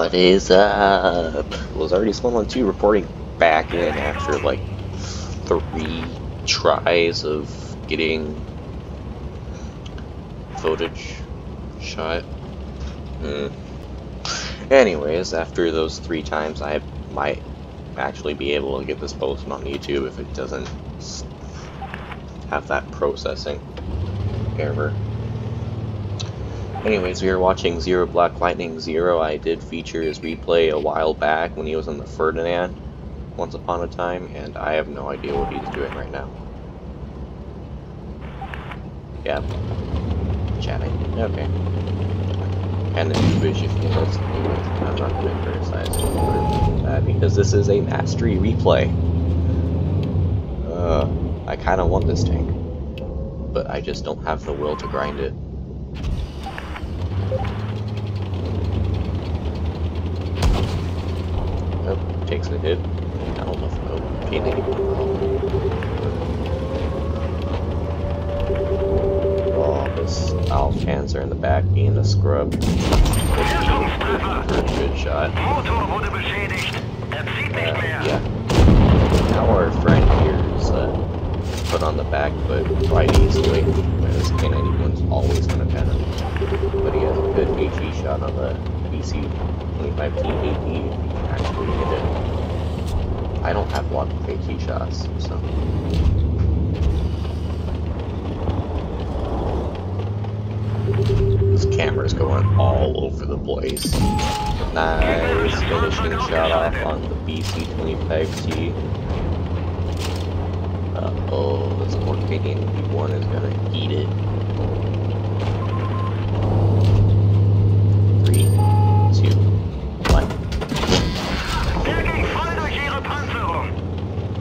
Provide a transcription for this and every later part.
What is up? Was already spun on 2, reporting back in after like 3 tries of getting footage shot. Anyways, after those 3 times, I might actually be able to get this posted on YouTube if it doesn't have that processing error. Anyways, we are watching Zero Black Lightning Zero. I did feature his replay a while back when he was on the Ferdinand once upon a time, and I have no idea what he's doing right now. Yeah. Chatting. Okay. And then you wish if you listen to me, I'm not going to criticize you for that because this is a mastery replay. I kind of want this tank, but I just don't have the will to grind it. Oh, takes a hit. I don't know if I'm okay anymore. Oh, this Alcanzer in the back being a scrub. Good shot. Yeah. Now our friend here is put on the back, but quite easily. This K91's always gonna benefit. But he has a good AG shot on the BC-25-TV. Actually hit it. I don't have a lot of AG shots, so. This camera's going all over the place. Nice finishing shot off on the BC-25T. Uh-oh, this Conardman E1 is gonna eat it. 3, 2, 1.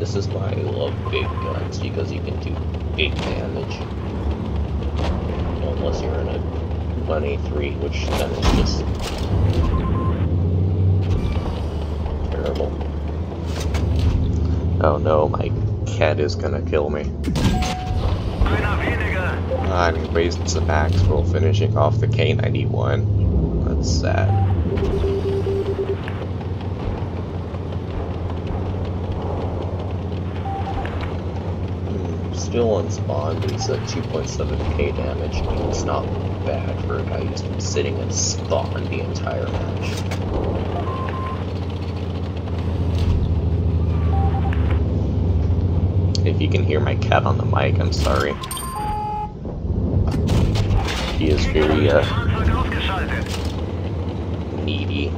This is why I love big guns, because you can do big damage. Unless you're in a 1A3, which then is just terrible. Oh no, my cat is gonna kill me. Anyways, it's an actual finishing off the K91. That's sad. Still unspawed, but it's at 2.7k damage. It's not bad for a guy who's been sitting and spawned the entire match. If you can hear my cat on the mic, I'm sorry. He is very needy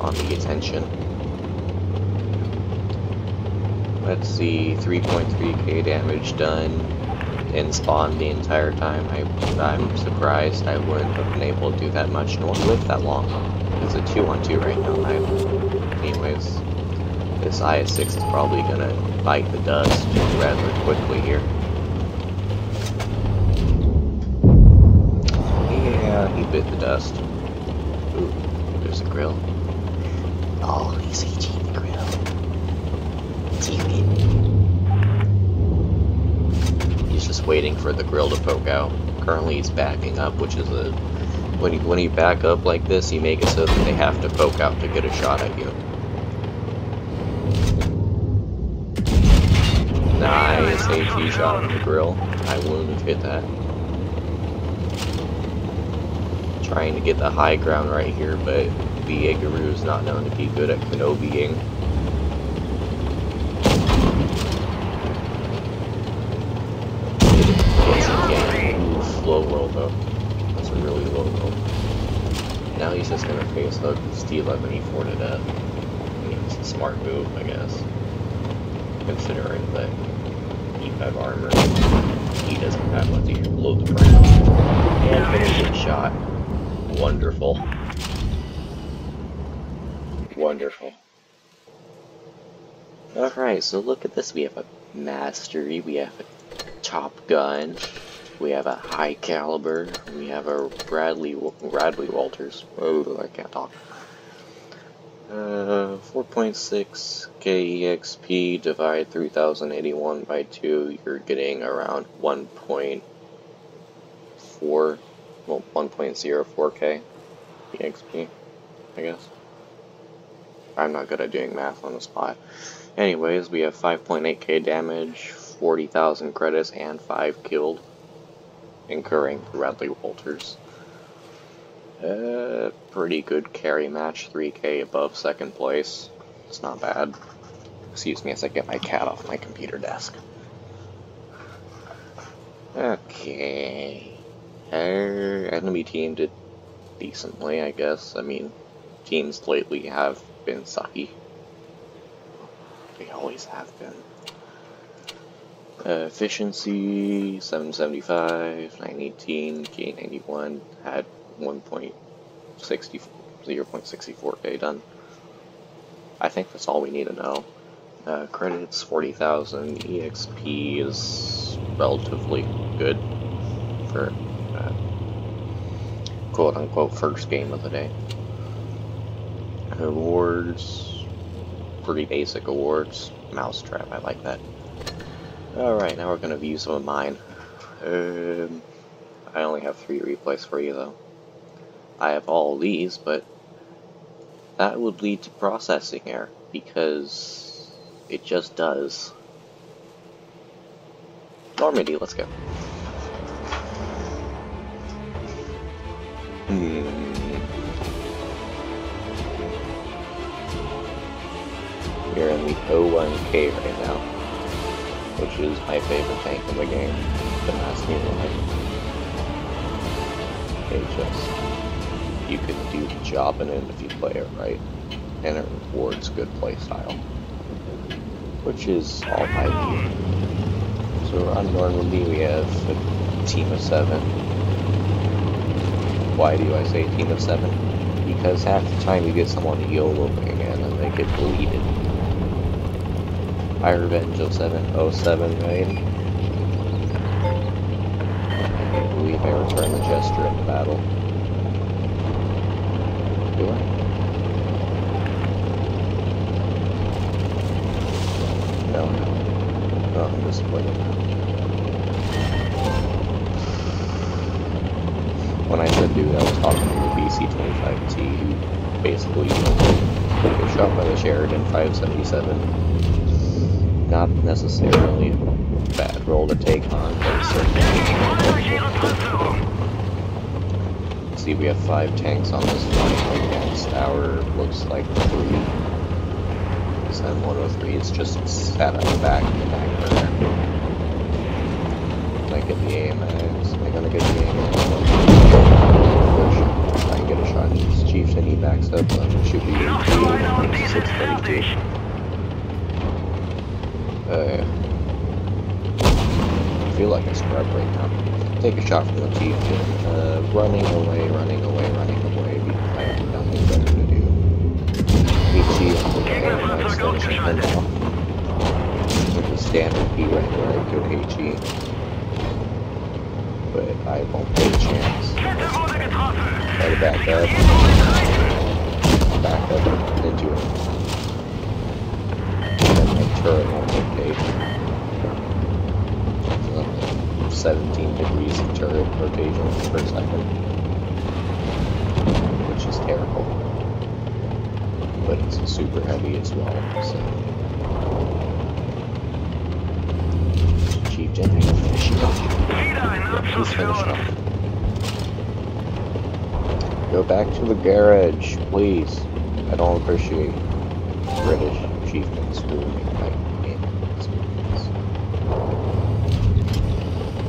on the attention. Let's see, 3.3k damage done in spawn the entire time. I'm surprised I wouldn't have been able to do that much and won't live that long. It's a 2-on-2 right now. Anyways, this IS-6 is probably gonna bite the dust rather quickly here. Yeah, he bit the dust. Ooh, there's a grill. Oh, he's eating the grill. He's just waiting for the grill to poke out. Currently he's backing up, which is a... When you back up like this, you make it so that they have to poke out to get a shot at you. Nice AT shot on the grill. I wouldn't have hit that. Trying to get the high ground right here, but B.A. Guru is not known to be good at Kenobying. Ooh, low roll though. That's a really low roll. Now he's just gonna face hug this D11 and E4 to death. I mean, it's a smart move, I guess. Considering that E5 armor, he doesn't have one to blow the ground. And finishing shot. Wonderful. Wonderful. Alright, so look at this. We have a mastery, we have a Top Gun, we have a high caliber, we have a Bradley Walters. Oh, I can't talk. 4.6 KEXP, divide 3081 by 2, you're getting around 1.04, well, 1.04k EXP, I guess. I'm not good at doing math on the spot. Anyways, we have 5.8k damage, 40,000 credits, and 5 killed, incurring Bradley Walters. Pretty good carry match, 3k above second place. It's not bad. Excuse me as I get my cat off my computer desk. Okay. Our enemy team did decently, I guess. I mean, teams lately have been sucky. They always have been. Efficiency, 775, 918, K91 had 0.64k done. I think that's all we need to know. Credits, 40,000, EXP is relatively good for quote-unquote first game of the day. Awards, pretty basic awards. Mousetrap, I like that. Alright, now we're going to view some of mine. I only have 3 replays for you though. I have all these, but that would lead to processing error, because it just does. Normandy, let's go. We're in the O1K right now, which is my favorite tank in the game. Don't ask me why. It just, you can do the job in it if you play it right, and it rewards good playstyle, which is all I need. So on Normandy we have a team of 7. Why do I say team of 7? Because half the time you get someone YOLOing and they get deleted. I Revenge of 707 made. I believe I return the gesture in battle. Do I? No. No, I'm disappointed. When I said dude, I was talking to the BC-25T, who basically was shot by the Sheridan 577. Not necessarily a bad role to take on, but certainly. See, we have 5 tanks on this line against our looks like 3. This M103 is just sat on the back in the back burner. Can I get the AMX? Am I gonna get the AMX? If I can get a shot in this Chieftain, he backs up, but it should be a 632. I feel like a scrub right now. Take a shot from the Chief. Running away. I have nothing better to do. BC with the standard B right there, I could HE. But I won't take a chance. Try to back up. Back up into it. Turret won't rotate. 17 degrees of turret rotation per second, which is terrible. But it's super heavy as well, so. Chief Gen, finish it off. Please finish it off. Go back to the garage, please. I don't appreciate British Chieftain schooling.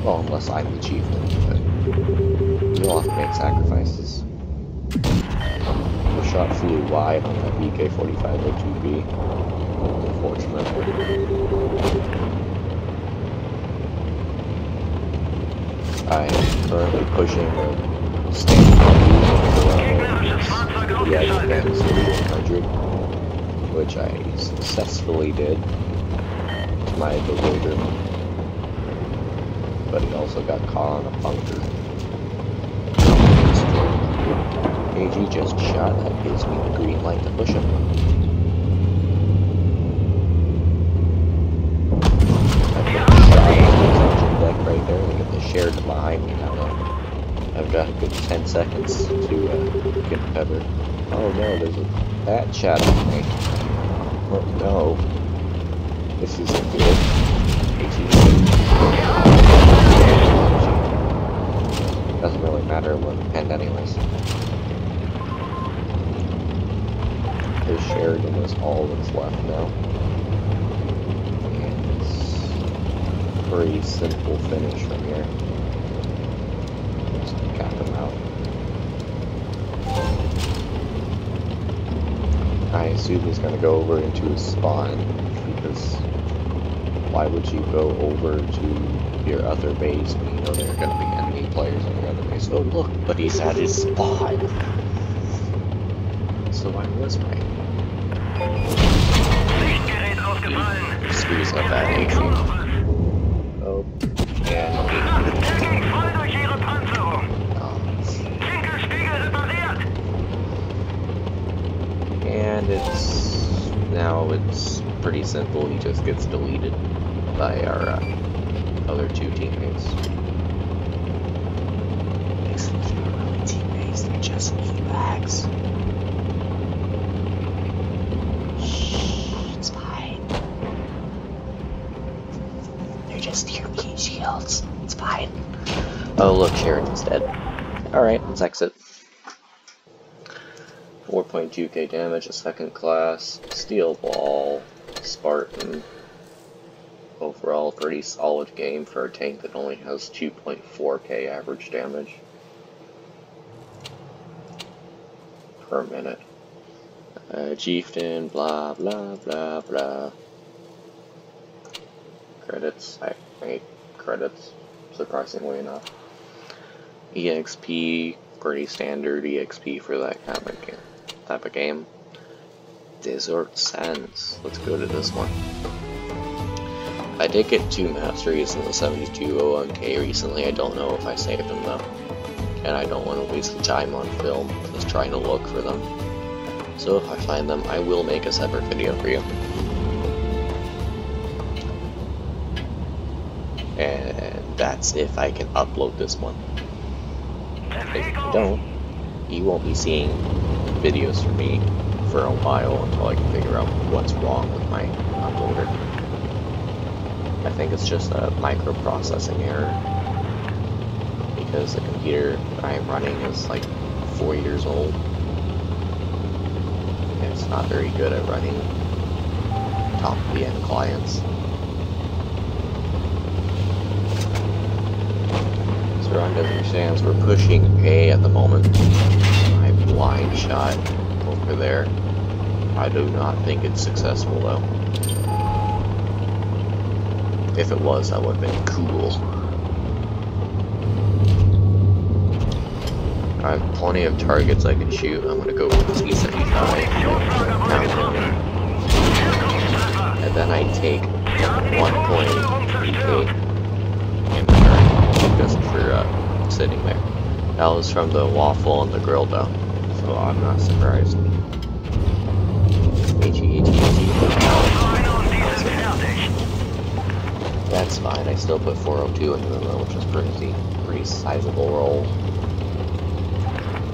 Well, unless I'm the Chieftain, but you'll have to make sacrifices. The shot flew wide on that BK-4502B, unfortunately. I am currently pushing the standard for the E100, which I successfully did, to my bewilderment. But it also got caught on a bunker. AG just shot, that gives me the green light to push him. I put a shot on the deck right there, look at the Sheridan behind me now. I've got a good 10 seconds to get covered. Oh no, there's a bat shadowing me. Oh no. This isn't good. Doesn't really matter, we'll depend anyways. The Sheridan is all that's left now. And it's a pretty simple finish from here. Just cap them out. I assume he's going to go over into his spawn, because why would you go over to your other base when you know there are going to be enemy players on your other base? Oh look, but he's at his spawn! So I was right. He screws up that AG. Oh, yeah. And it's... now it's pretty simple, he just gets deleted by our other two teammates. Actually, they're not really teammates, they're just e-bags. Shh, it's fine. They're just European shields, it's fine. Oh look, Sheridan's dead. Alright, let's exit. 4.2k damage, a second class, steel ball. Spartan. Overall, pretty solid game for a tank that only has 2.4k average damage per minute. Chieftain, blah blah blah blah. Credits. I hate credits, surprisingly enough. EXP, pretty standard EXP for that type of game. Desert Sands. Let's go to this one. I did get 2 masteries in the 7201k recently. I don't know if I saved them though. And I don't want to waste the time on film just trying to look for them. So if I find them, I will make a separate video for you. And that's if I can upload this one. If I don't, you won't be seeing videos from me for a while until I can figure out what's wrong with my uploader. I think it's just a microprocessing error, because the computer I am running is like 4 years old, and it's not very good at running top-end clients. So on understands we're pushing A at the moment. My blind shot over there. I do not think it's successful though. If it was, that would have been cool. I have plenty of targets I can shoot. I'm gonna go with the C75. And then I take 1.38 in return just for sitting there. That was from the waffle and the grill though, so I'm not surprised. That's fine, I still put 402 into the row, which is pretty sizable roll.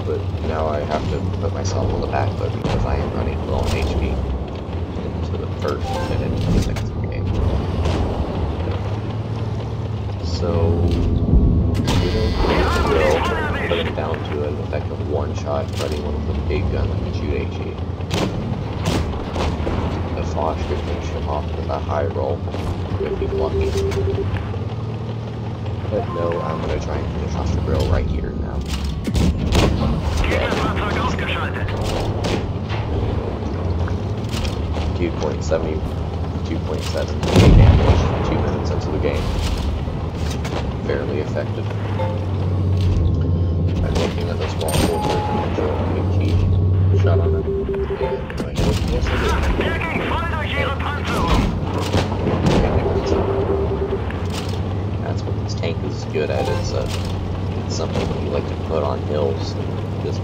But now I have to put myself on the back foot because I am running low on HP into the first minute of the sixth game. So, we don't need to grill. Put it down to an effective one-shot fighting one with a big gun that can shoot HE. The Fosh could finish him off with a high roll, if he's lucky. But no, I'm going to try and finish off the grill right here now. Yeah. 2.7k damage, 2 minutes into the game. Fairly effective. I'm looking at this waffle and I'm doing a big key shot on it. And I know what else I do. That's what this tank is good at. It's something that you like to put on hills and just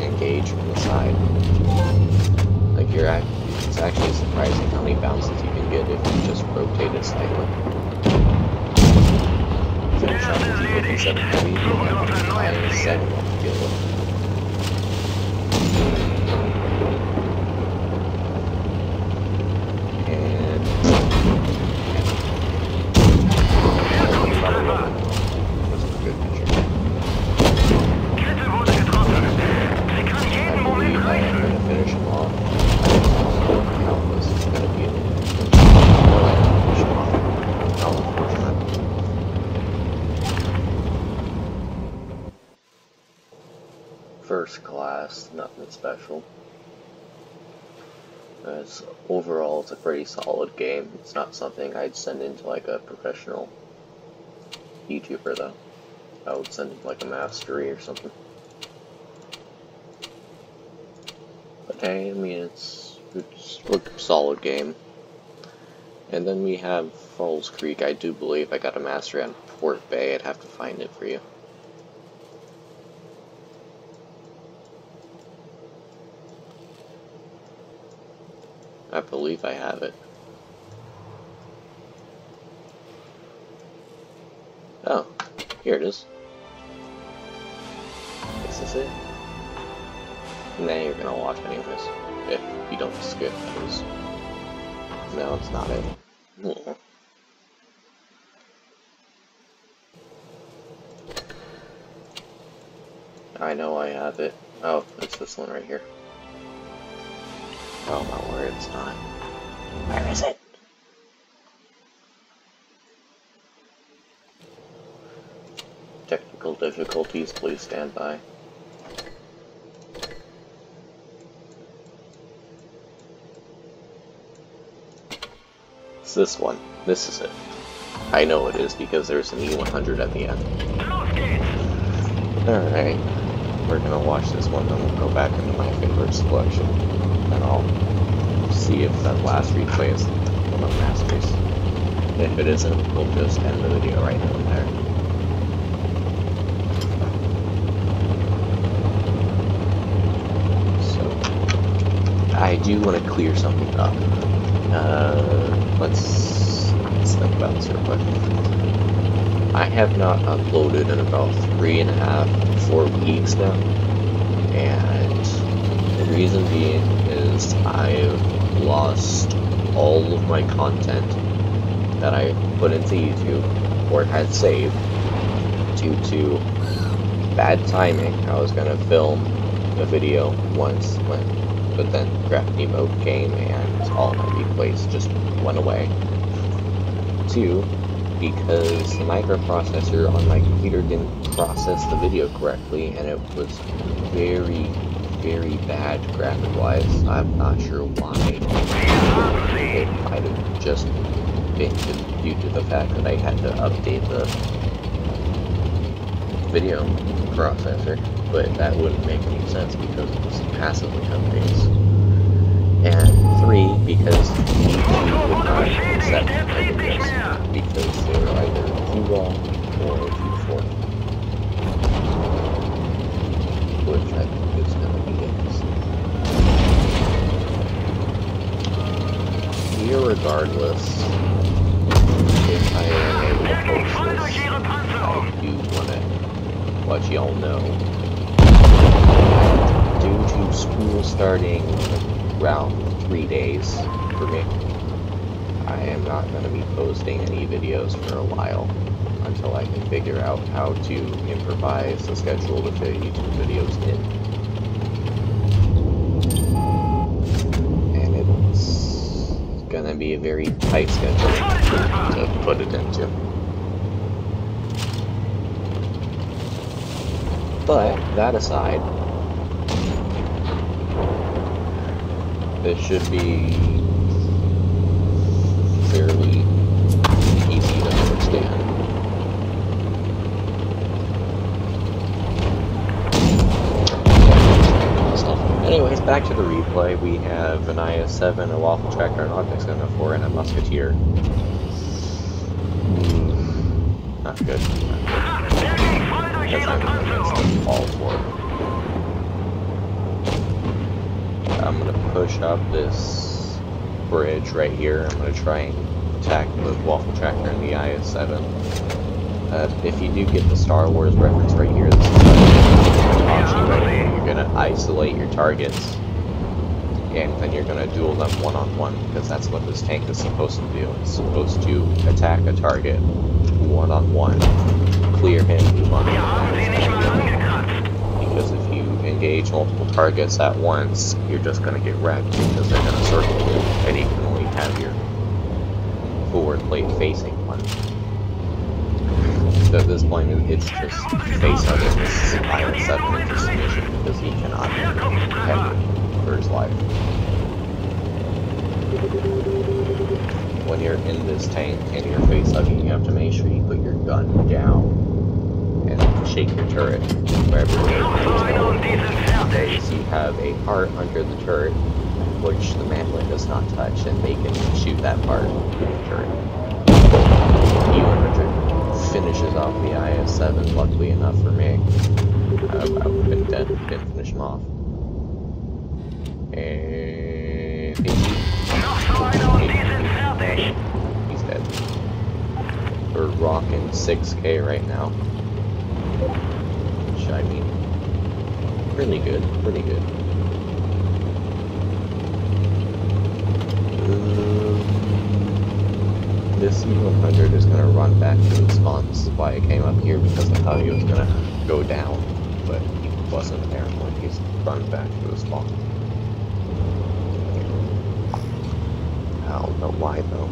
engage from the side. Like it's actually surprising how many bounces you can get if you just rotate it slightly. First class, nothing special. It's, overall, it's a pretty solid game. It's not something I'd send into like a professional YouTuber though. I would send it like a mastery or something. But hey, I mean, it's a solid game. And then we have Falls Creek. I do believe I got a mastery on Port Bay. I'd have to find it for you. I believe I have it. Oh, here it is. Is this it? Nah, you're gonna watch anyways. If you don't skip those. No, it's not it. Yeah. I know I have it. Oh, it's this one right here. Oh my word, it's not. Where is it? Technical difficulties, please stand by. It's this one. This is it. I know it is because there's an E100 at the end. Alright. We're gonna watch this one, then we'll go back into my favorite selection. And I'll see if that last replay is one of masters. If it isn't, we'll just end the video right now and there. So, I do want to clear something up. Let's think about this real quick. I have not uploaded in about 3.5 to 4 weeks now, and the reason being. I've lost all of my content that I put into YouTube or had saved due to bad timing. I was gonna film a video once, but then Gravity Mode came and all my replays just went away. 2, because the microprocessor on my computer didn't process the video correctly and it was very bad graphic-wise. I'm not sure why. It might have just been due to the fact that I had to update the video processor, but that wouldn't make any sense because it was massively updates. And 3, because YouTube would not accept my videos because they were either too long or too short, which I think is gonna. Regardless, if I am able to post this, I do want to let y'all know. Due to school starting around 3 days for me, I am not going to be posting any videos for a while until I can figure out how to improvise the schedule to fit YouTube videos in. Gonna be a very tight schedule to put it into. But that aside, this should be fairly easy to understand. Anyways, back to the replay. We have an IS-7, a Waffle Tracker, an Optics 904, and a Musketeer. Not good. That's not gonna fall for it. I'm gonna push up this bridge right here. I'm gonna try and attack the Waffle Tracker and the IS-7. if you do get the Star Wars reference right here, this is you're gonna isolate your targets, and then you're gonna duel them one-on-one, because that's what this tank is supposed to do. It's supposed to attack a target one-on-one, clear him one-on-one. Because if you engage multiple targets at once, you're just gonna get wrecked, because they're gonna circle you, and you can only have your forward plate facing one. So at this point, it's just based on this IS-7 into submission, because he cannot protect for his life. When you're in this tank and you're face-hugging, you have to make sure you put your gun down and shake your turret wherever your turret is. You have a heart under the turret, which the Masculine does not touch, and they can shoot that part with the turret. E100 finishes off the IS-7, luckily enough for me. I would have been dead if I didn't finish him off. And... he's dead. We're rocking 6k right now. Which, I mean, really good, pretty good. This E100 is going to run back to the spawn. This is why I came up here, because I thought he was going to go down, but he wasn't apparently. He's run back to the spawn. I don't know why though.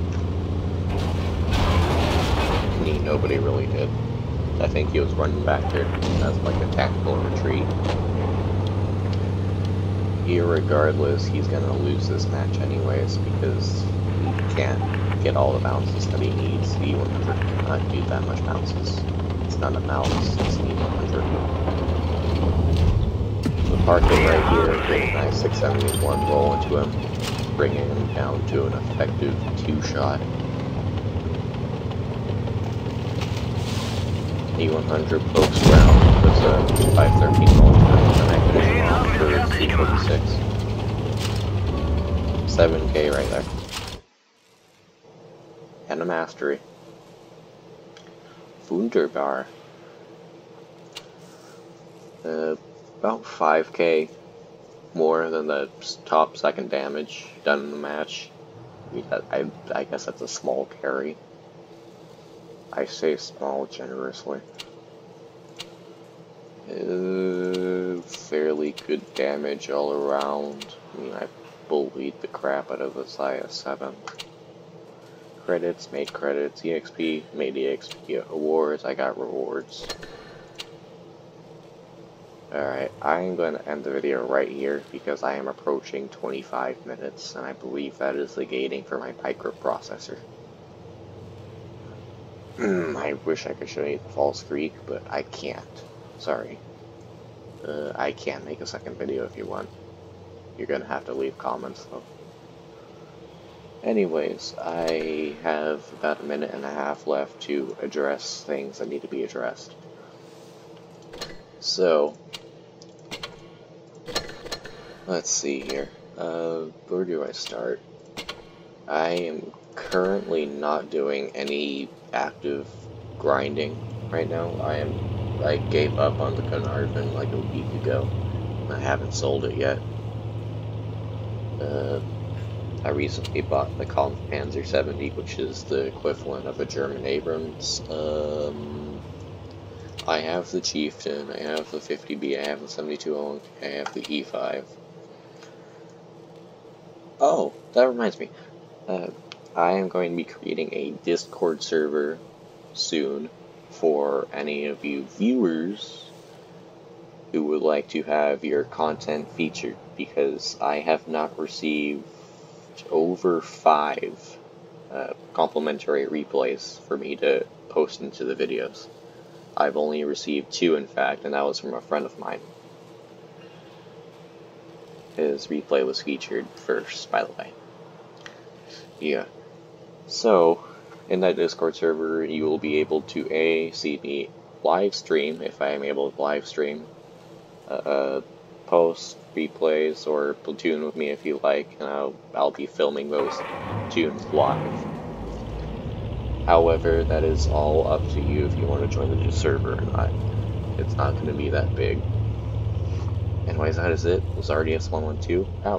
Me, nobody really did. I think he was running back there as like a tactical retreat. Irregardless, he's going to lose this match anyways, because he can't get all the bounces that he needs. The E100 cannot do that much bounces. It's not a bounce, it's an E100. So park it right here, get an I-671 roll into him, bringing him down to an effective two-shot. E100 pokes around, puts a 513 roll into him, and I finish him off for C-46. 7k right there. And a mastery. Wunderbar. About 5k more than the top second damage done in the match. I guess that's a small carry. I say small generously. Fairly good damage all around. I mean, I bullied the crap out of this IS-7. Credits, made credits, EXP, made EXP awards, I got rewards. Alright, I'm going to end the video right here because I am approaching 25 minutes and I believe that is the gating for my microprocessor. I wish I could show you the False Creek, but I can't. Sorry. I can't make a second video if you want. You're going to have to leave comments though. Anyways, I have about a minute and a half left to address things that need to be addressed. So, let's see here. Where do I start? I am currently not doing any active grinding right now. I gave up on the Conardman like a week ago. I haven't sold it yet. I recently bought the Panzer 70, which is the equivalent of a German Abrams. I have the Chieftain, I have the 50B, I have the 7201k, I have the E5. Oh, that reminds me. I am going to be creating a Discord server soon for any of you viewers who would like to have your content featured, because I have not received over 5 complimentary replays for me to post into the videos. I've only received 2, in fact, and that was from a friend of mine. His replay was featured first, by the way. Yeah. So, in that Discord server, you will be able to see me live stream, if I am able to live stream, post replays, or platoon with me if you like, and I'll be filming those platoons live. However, that is all up to you if you want to join the new server or not. It's not going to be that big. Anyways, that is it. It was RDS112 out.